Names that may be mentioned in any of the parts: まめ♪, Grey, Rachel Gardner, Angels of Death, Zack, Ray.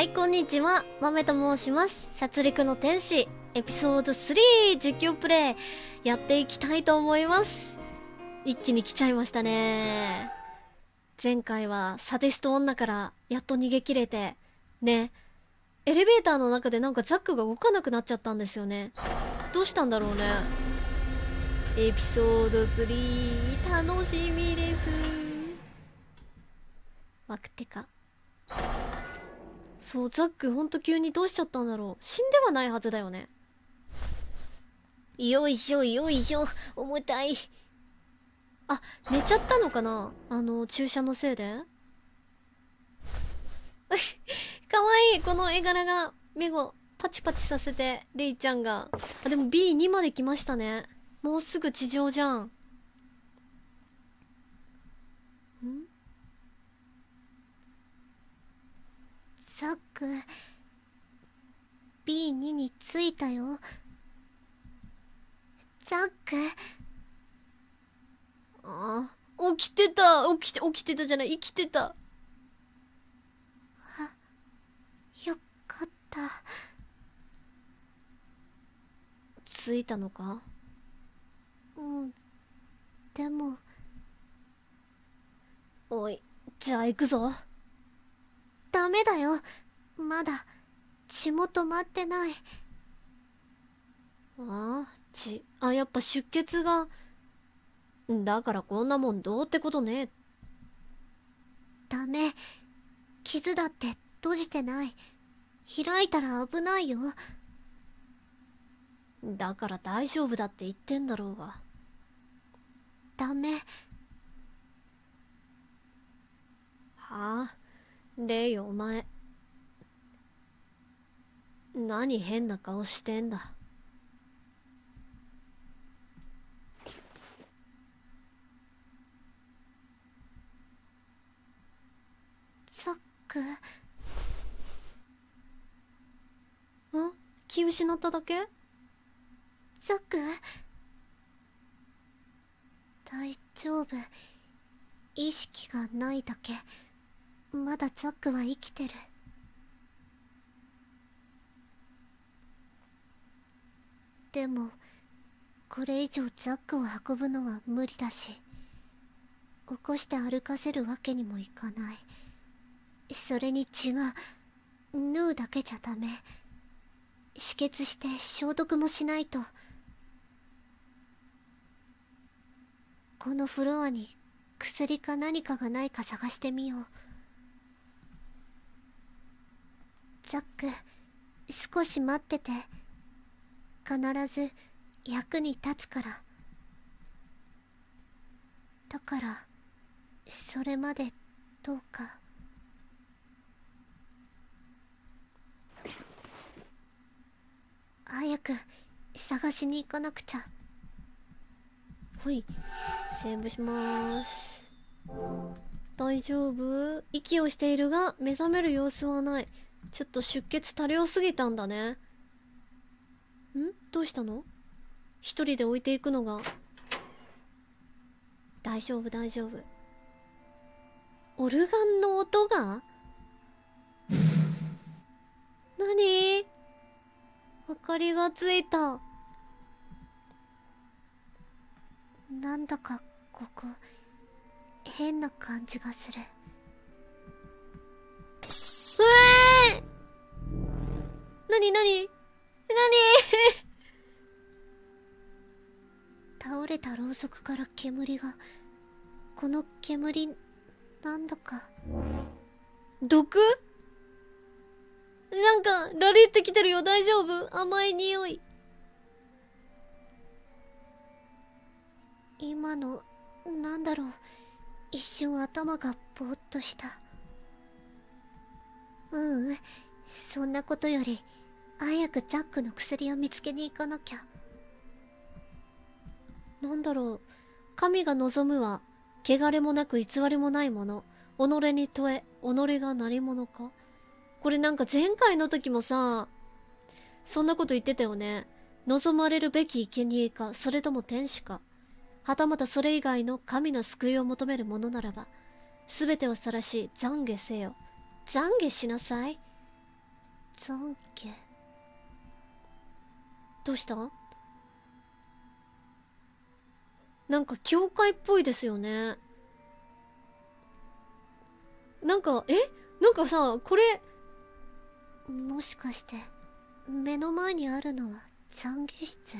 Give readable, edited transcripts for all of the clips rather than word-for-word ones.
はい、こんにちは。豆と申します。殺戮の天使、エピソード3実況プレイ、やっていきたいと思います。一気に来ちゃいましたね。前回はサディスト女からやっと逃げ切れて、ね。エレベーターの中でなんかザックが動かなくなっちゃったんですよね。どうしたんだろうね。エピソード3、楽しみです。ワクテカ。そう、ザックほんと急にどうしちゃったんだろう。死んではないはずだよね。よいしょよいしょ、重たい。あ、寝ちゃったのかな、注射のせいで。かわいい、この絵柄が目をパチパチさせて、レイちゃんが。あ、でも B2 まで来ましたね。もうすぐ地上じゃん。ん？ザック、B2 に着いたよ。ザック。ああ、起きてた。起きてたじゃない。生きてた。あ、よかった。着いたのか？うん。でも。おい、じゃあ行くぞ。ダメだよ。まだ、血も止まってない。ああ、血、あ、やっぱ出血が。だからこんなもんどうってことね。ダメ。傷だって閉じてない。開いたら危ないよ。だから大丈夫だって言ってんだろうが。ダメ。はあ？レイお前、何変な顔してんだ。ザック。ん？気失っただけ？ザック？大丈夫。意識がないだけ。まだザックは生きてる。でも、これ以上ザックを運ぶのは無理だし、起こして歩かせるわけにもいかない。それに血が、縫うだけじゃダメ。止血して消毒もしないと。このフロアに薬か何かがないか探してみよう。ザック、少し待ってて。必ず役に立つから。だから、それまでどうか。早く探しに行かなくちゃ。ほい、セーブしまーす。大丈夫？息をしているが目覚める様子はない。ちょっと出血多量すぎたんだね。ん？どうしたの？一人で置いていくのが。大丈夫、大丈夫。オルガンの音が？なに？明かりがついた。なんだかここ、変な感じがする。なになになに倒れたろうそくから煙が。この煙、なんだか毒？なんかラリってきてるよ。大丈夫？甘い匂い。今のなんだろう、一瞬頭がぼーっとした。ううん、そんなことより早くザックの薬を見つけに行かなきゃ。なんだろう、神が望むは穢れもなく偽りもないもの、己に問え己が何者か。これなんか前回の時もさ、そんなこと言ってたよね。望まれるべき生贄か、それとも天使か、はたまたそれ以外の神の救いを求めるものならば、すべてを晒し懺悔せよ。懺悔しなさい。懺悔。どうした？なんか教会っぽいですよね。なんか、なんかさ、これもしかして目の前にあるのは懺悔室？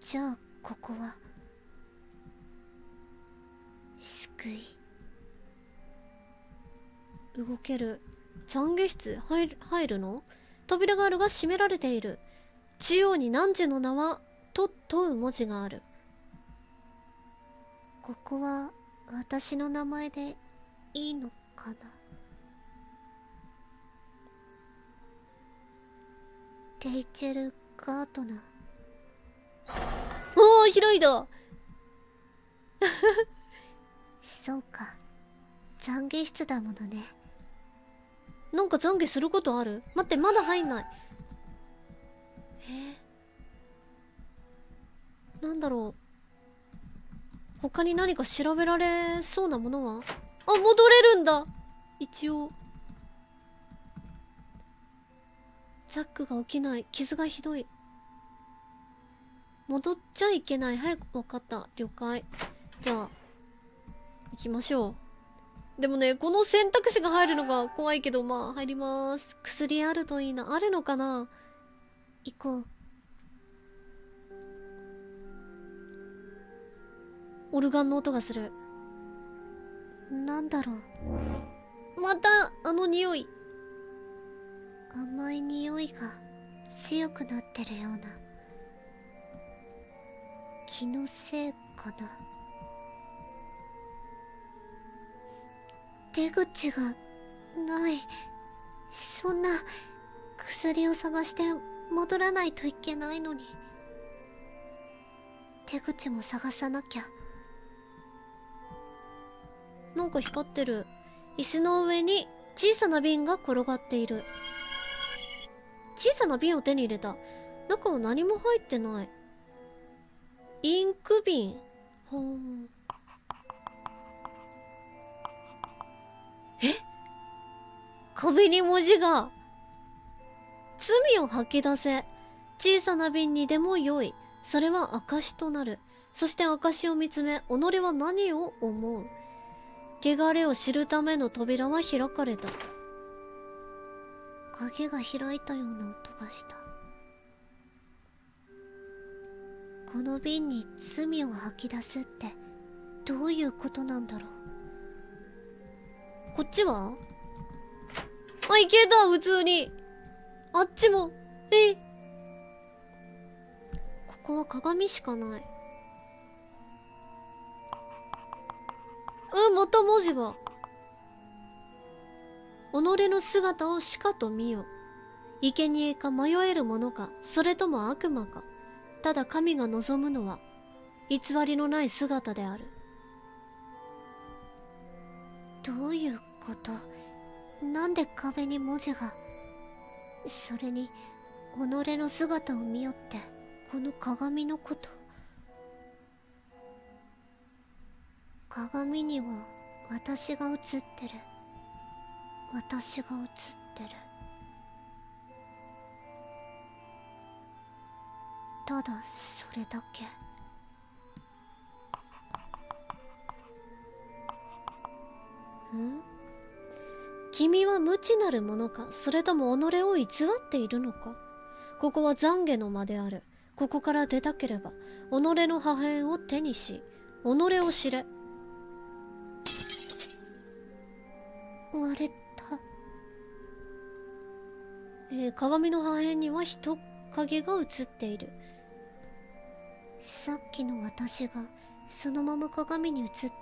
じゃあここは救い。動ける懺悔室入るの？扉があるが閉められている。中央に何時の名はと問う文字がある。ここは私の名前でいいのかな。レイチェル・ガートナー。おー、開いた。そうか、懺悔室だものね。なんか懺悔することある？待って、まだ入んない。なんだろう、他に何か調べられそうなものは？あ、戻れるんだ一応。ザックが起きない。傷がひどい。戻っちゃいけない。早く。分かった、了解。じゃあ行きましょう。でもね、この選択肢が入るのが怖いけど、まあ入ります。薬あるといいな。あるのかな。行こう。オルガンの音がする。なんだろう、またあの匂い。甘い匂いが強くなってるような。気のせいかな。出口がない。そんな、薬を探して戻らないといけないのに。手口も探さなきゃ。なんか光ってる。椅子の上に小さな瓶が転がっている。小さな瓶を手に入れた。中は何も入ってない。インク瓶。ほーん。壁に文字が。罪を吐き出せ。小さな瓶にでも良い。それは証となる。そして証を見つめ、己は何を思う。汚れを知るための扉は開かれた。鍵が開いたような音がした。この瓶に罪を吐き出すってどういうことなんだろう。こっちは？あ、いけた、普通に。あっちも。ここは鏡しかない。また文字が。己の姿をしかと見よ。生贄か迷えるものか、それとも悪魔か。ただ神が望むのは偽りのない姿である。どういうこと？なんで壁に文字が。それに己の姿を見よってこの鏡のこと。鏡には私が映ってる。私が映ってる。ただそれだけ。君は無知なるものか、それとも己を偽っているのか。ここは懺悔の間である。ここから出たければ己の破片を手にし、己を知れ。割れた。鏡の破片には人影が映っている。さっきの私がそのまま鏡に映ってる。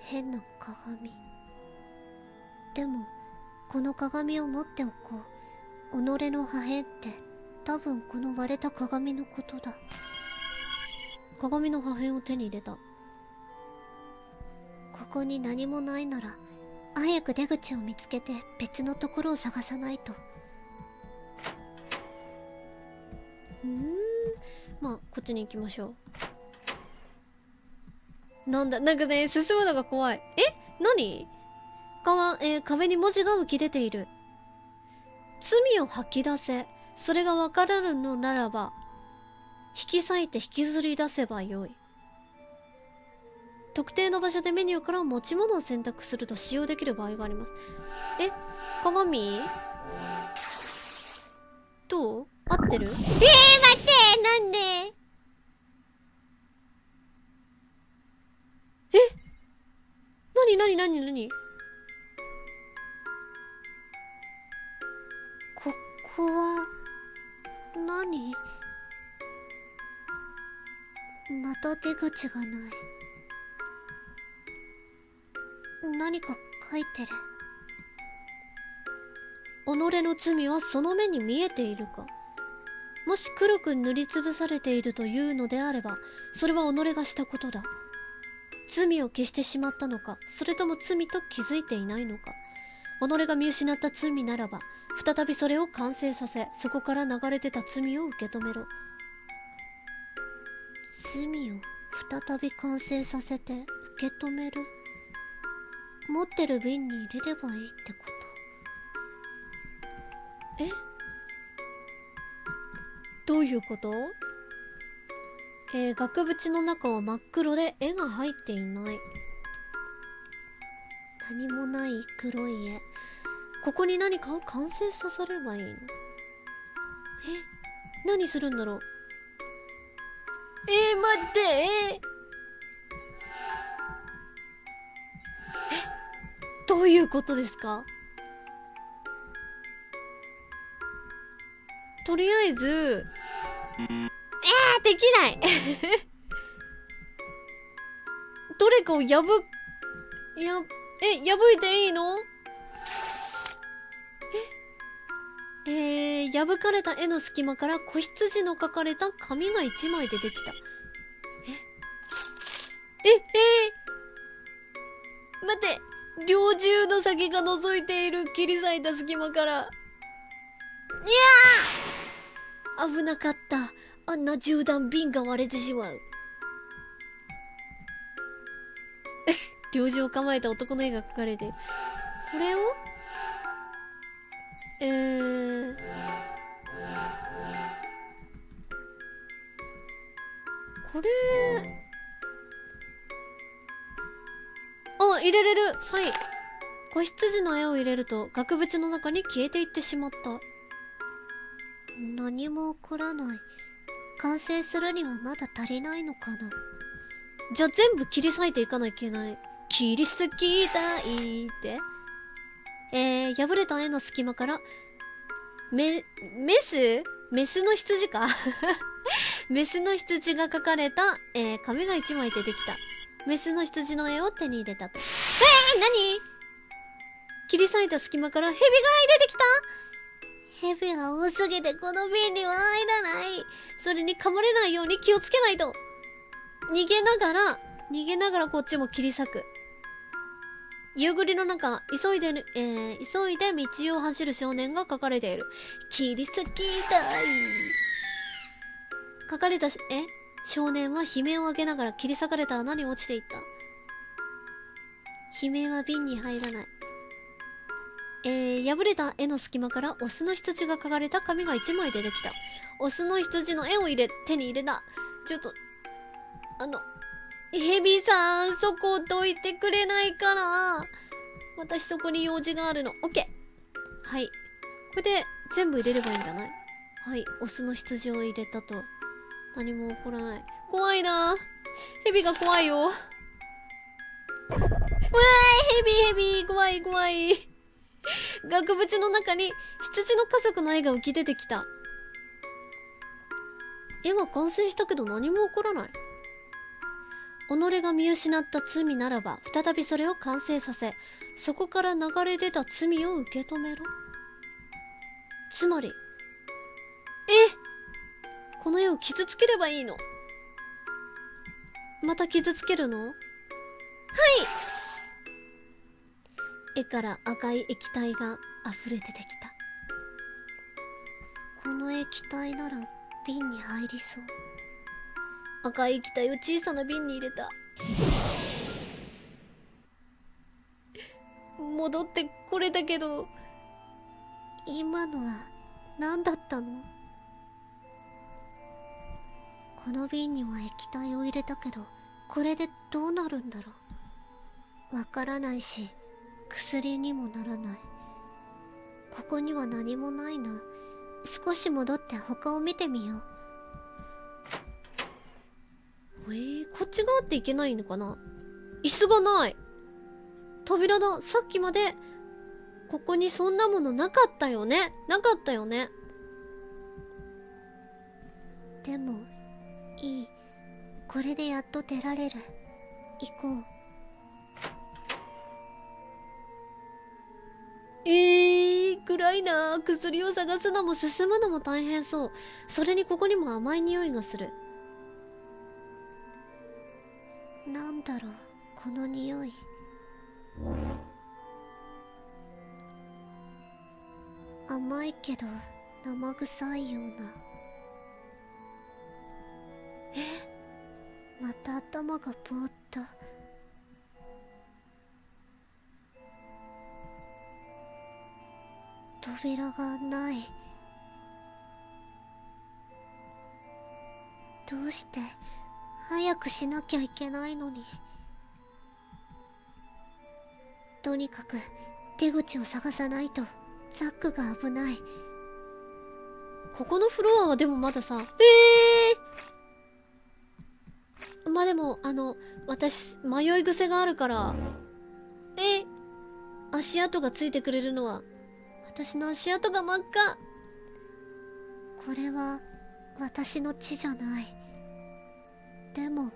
変な鏡。でもこの鏡を持っておこう。己の破片って多分この割れた鏡のことだ。鏡の破片を手に入れた。ここに何もないなら、早く出口を見つけて別のところを探さないと。まあこっちに行きましょう。なんだ、なんかね、進むのが怖い。何？壁に文字が浮き出ている。罪を吐き出せ。それがわからぬのならば、引き裂いて引きずり出せばよい。特定の場所でメニューから持ち物を選択すると使用できる場合があります。え、鏡？どう？合ってる？待って！なんで？え？なにここは、何？また出口がない。何か書いてる。己の罪はその目に見えているか。もし黒く塗りつぶされているというのであれば、それは己がしたことだ。罪を消してしまったのか、それとも罪と気づいていないのか。己が見失った罪ならば、再びそれを完成させ、そこから流れ出た罪を受け止めろ。罪を再び完成させて受け止める。持ってる瓶に入れればいいってこと。え？どういうこと？額縁の中は真っ黒で絵が入っていない。何もない黒い絵。ここに何かを完成させればいいの？え？何するんだろう？待って、どういうことですか？とりあえず、できない。どれかを破いていいの？破かれた絵の隙間から子羊の書かれた紙が1枚出てきた。待って、猟銃の先が覗いている。切り裂いた隙間から。いやー、危なかった。あんな銃弾、瓶が割れてしまう。猟銃を構えた男の絵が描かれている。これをこれ、入れれる。はい。子羊の絵を入れると額縁の中に消えていってしまった。何も起こらない。完成するにはまだ足りないのかな。じゃあ全部切り裂いていかなきゃいけない。切り裂きたいって。破れた絵の隙間から、メスの羊か。メスの羊が描かれた、紙が1枚出てきた。メスの羊の絵を手に入れたと。何？切り裂いた隙間から蛇が出てきた。蛇が多すぎてこの瓶には入らない。それに噛まれないように気をつけないと。逃げながらこっちも切り裂く。夕暮れの中、急いで道を走る少年が描かれている。切り裂きたい。描かれた、少年は悲鳴を上げながら切り裂かれた穴に落ちていった。悲鳴は瓶に入らない。破れた絵の隙間からオスの羊が描かれた紙が1枚出てきた。オスの羊の絵を手に入れた。ちょっと、ヘビさん、そこをどいてくれないから。私そこに用事があるの。オッケー。はい。これで全部入れればいいんじゃない？はい。オスの羊を入れたと。何も起こらない。怖いなぁ。蛇が怖いよ。うわーい、蛇、怖い。額縁の中に羊の家族の絵が浮き出てきた。絵は完成したけど何も起こらない。己が見失った罪ならば、再びそれを完成させ、そこから流れ出た罪を受け止めろ。つまり、この絵を傷つければいいの？また傷つけるの？はい！絵から赤い液体が溢れ出てきた。この液体なら瓶に入りそう。赤い液体を小さな瓶に入れた。戻ってこれだけど、今のは何だったの？この瓶には液体を入れたけど、これでどうなるんだろう。わからないし、薬にもならない。ここには何もないな。少し戻って他を見てみよう。こっち側っていけないのかな？椅子がない。扉だ。さっきまで、ここにそんなものなかったよね。なかったよね。でも、いい。これでやっと出られる。行こう。暗いな。薬を探すのも進むのも大変そう。それにここにも甘い匂いがする。なんだろう、この匂い。甘いけど生臭いような。また頭がぼーっと。扉がない。どうして早くしなきゃいけないのに。とにかく出口を探さないとザックが危ない。ここのフロアはでもまださ、まあでも私迷い癖があるから、足跡がついてくれるのは私の足跡が真っ赤。これは私の血じゃない。でも、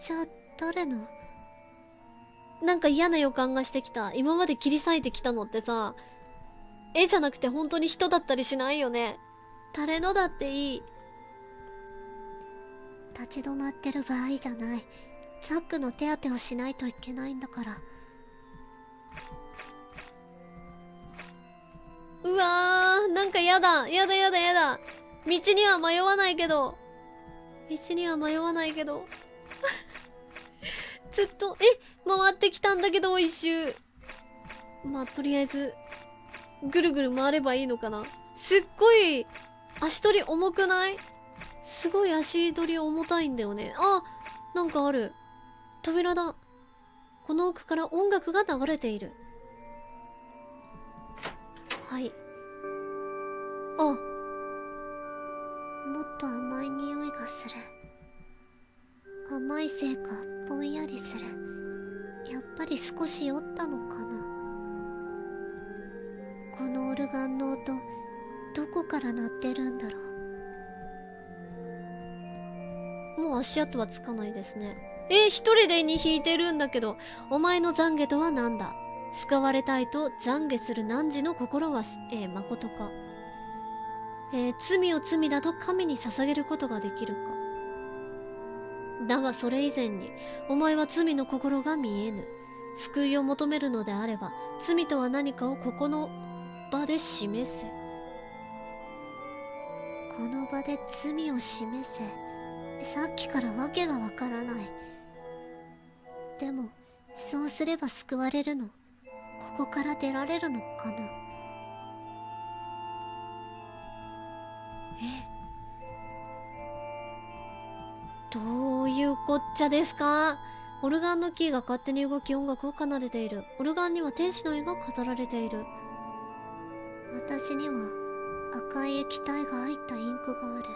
じゃあ誰の？なんか嫌な予感がしてきた。今まで切り裂いてきたのってさ、絵じゃなくて本当に人だったりしないよね。誰のだっていい。立ち止まってる場合じゃない。ザックの手当てをしないといけないんだから。うわー、なんか嫌だ。嫌だ嫌だ嫌だ。道には迷わないけど。道には迷わないけど。ずっと、回ってきたんだけど、一周。まあ、とりあえず、ぐるぐる回ればいいのかな。すっごい、足取り重くない？すごい足取り重たいんだよね。あ、なんかある。扉だ。この奥から音楽が流れている。はい。あ。もっと甘い匂いがする。甘いせいかぼんやりする。やっぱり少し酔ったのかな。このオルガンの音、どこから鳴ってるんだろう。もう足跡はつかないですね。一人でに引いてるんだけど。お前の懺悔とはなんだ。使われたいと懺悔する汝の心は、まことか。罪を罪だと神に捧げることができるか。だがそれ以前に、お前は罪の心が見えぬ。救いを求めるのであれば、罪とは何かをここの場で示せ。この場で罪を示せ。さっきからわけがわからない。でも、そうすれば救われるの。ここから出られるのかな。どういうこっちゃですか？オルガンのキーが勝手に動き音楽を奏でている。オルガンには天使の絵が飾られている。私には赤い液体が入ったインクがある。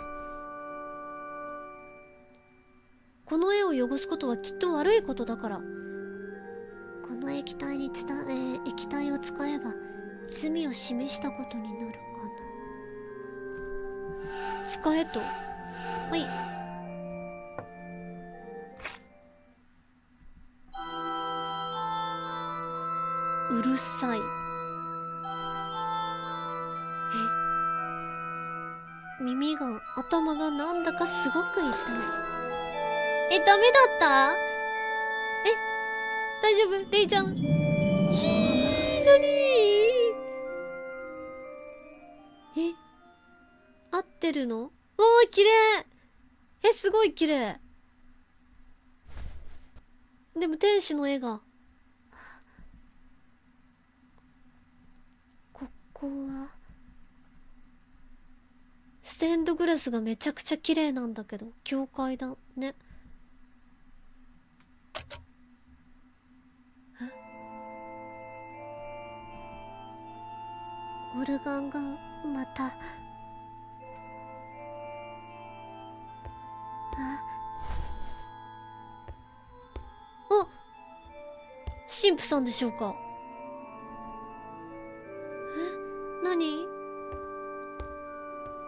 この絵を汚すことはきっと悪いことだから。この液体を使えば罪を示したことになるかな。使えと。はい。うるさい。耳が、頭がなんだかすごく痛い。ダメだった？大丈夫？レイちゃん。なにー？合ってるの？わー、綺麗。すごい綺麗。でも天使の絵が。こはステンドグラスがめちゃくちゃ綺麗なんだけど、教会だね。オルガンがまた、あっ、神父さんでしょうか。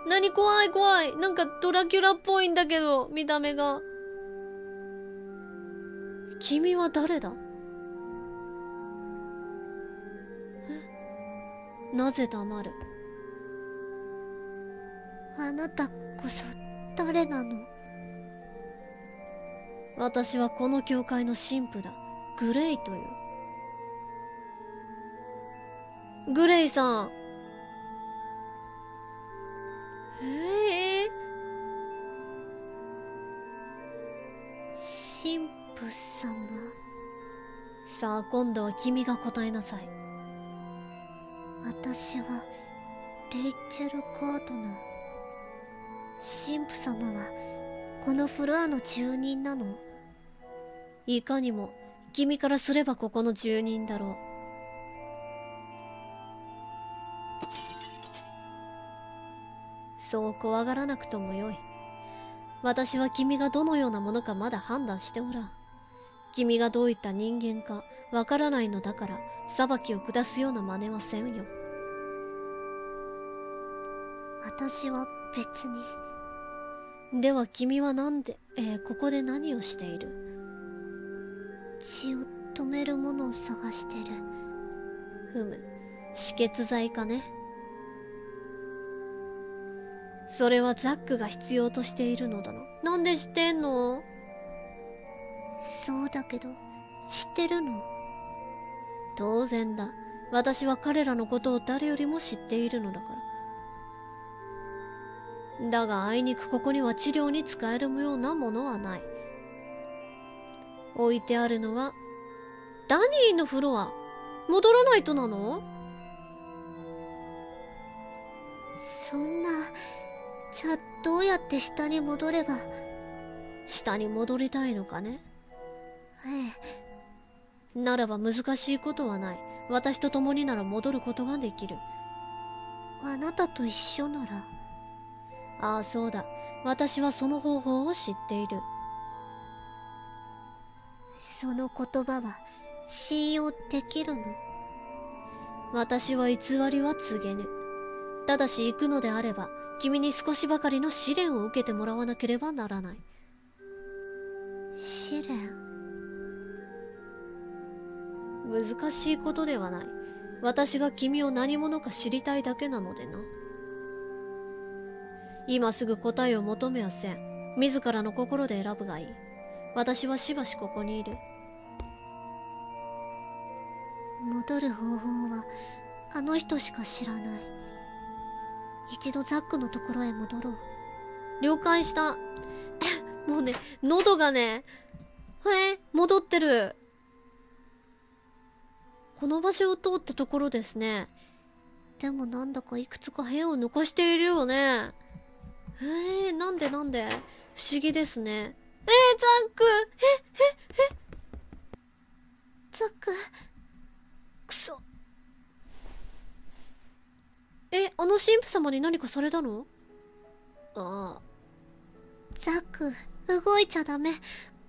え、何怖い怖い、なんかドラキュラっぽいんだけど見た目が。君は誰だ？なぜ黙る？あなたこそ誰なの？私はこの教会の神父だ。グレイという。グレイさん。神父様。さあ今度は君が答えなさい。私はレイチェル・ガードナー。神父様はこのフロアの住人なの？いかにも。君からすればここの住人だろう。そう怖がらなくともよい。私は君がどのようなものかまだ判断しておらん。君がどういった人間かわからないのだから、裁きを下すような真似はせんよ。私は別に。では君はなんで、ここで何をしている？血を止めるものを探してる。ふむ、止血剤かね。それはザックが必要としているのだな。なんで知ってんの？そうだけど、知ってるの？当然だ。私は彼らのことを誰よりも知っているのだから。だがあいにくここには治療に使えるようなものはない。置いてあるのは、ダニーのフロア。戻らないとなの？そんな、じゃあどうやって下に戻れば。下に戻りたいのかね？ええ。ならば難しいことはない。私と共になら戻ることができる。あなたと一緒なら。ああ、そうだ。私はその方法を知っている。その言葉は信用できるの？私は偽りは告げぬ。ただし行くのであれば、君に少しばかりの試練を受けてもらわなければならない。試練？難しいことではない。私が君を何者か知りたいだけなのでな。今すぐ答えを求めはせん。自らの心で選ぶがいい。私はしばしここにいる。戻る方法はあの人しか知らない。一度ザックのところへ戻ろう。了解した。もうね、喉がね、戻ってる。この場所を通ったところですね。でもなんだかいくつか部屋を残しているよね。なんで不思議ですね。ザック、ザック、くそ。あの神父様に何かされたの？ああ。ザック、動いちゃダメ。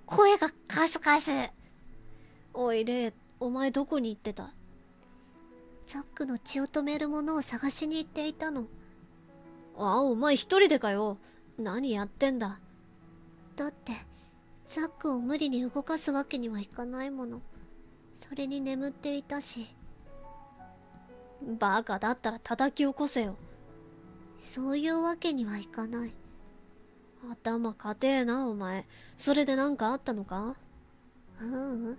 声がカスカス。おい、レイ、お前どこに行ってた？ザックの血を止めるものを探しに行っていたの。ああ、お前一人でかよ。何やってんだ。だって、ザックを無理に動かすわけにはいかないもの。それに眠っていたし。バカだったら叩き起こせよ。そういうわけにはいかない。頭固えな、お前。それで何かあったのか？ううん。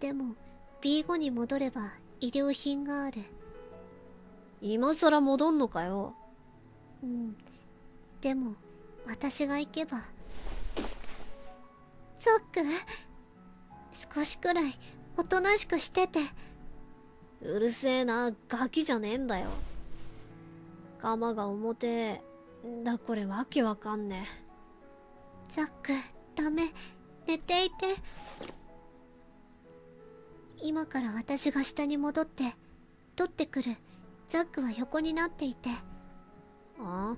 でも、B5 に戻れば医療品がある。今さら戻んのかよ。うん。でも、私が行けば。ザック、少しくらいおとなしくしてて。うるせえな、ガキじゃねえんだよ。鎌が表だ、これわけわかんねえ。ザック、ダメ、寝ていて。今から私が下に戻って取ってくる。ザックは横になっていて。ああ、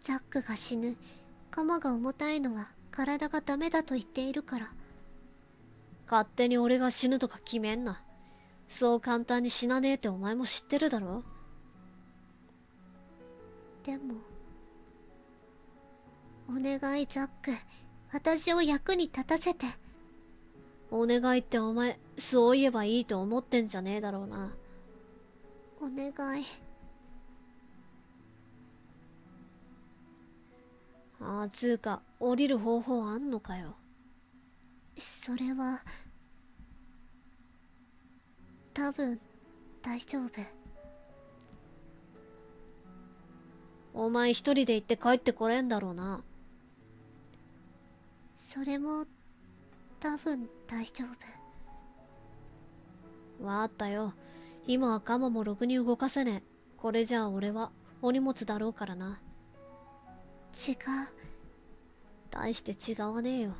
ザックが死ぬ。鎌が重たいのは体がダメだと言っているから。勝手に俺が死ぬとか決めんな。そう簡単に死なねえってお前も知ってるだろ。でもお願いザック、私を役に立たせて。お願いってお前そう言えばいいと思ってんじゃねえだろうな。お願い。ああ、つうか降りる方法あんのかよ。それは多分大丈夫。お前一人で行って帰ってこれんだろうな。それも多分大丈夫。わかったよ。今は鎌もろくに動かせねえ。これじゃあ俺はお荷物だろうからな。違う。大して違わねえよ。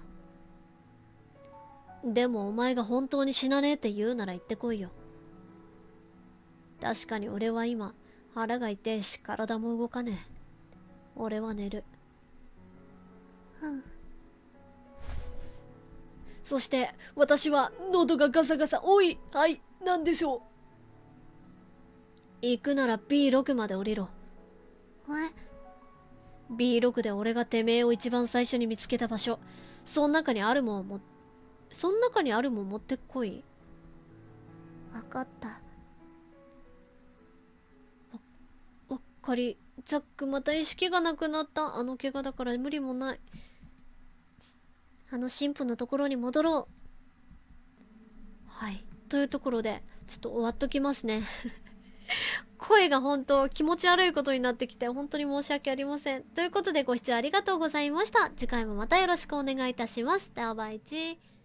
でもお前が本当に死なねえって言うなら言ってこいよ。確かに俺は今腹が痛いし体も動かねえ。俺は寝る。うん。そして私は喉がガサガサ。おい、はい、なんでしょう。行くなら B6 まで降りろ。え？ B6 で俺がてめえを一番最初に見つけた場所。そん中にあるもん持ってこい。わかった。わかり、ザックまた意識がなくなった。あの怪我だから無理もない。あの神父のところに戻ろう。はい。というところで、ちょっと終わっときますね。声が本当気持ち悪いことになってきて本当に申し訳ありません。ということでご視聴ありがとうございました。次回もまたよろしくお願いいたします。ではバイチー。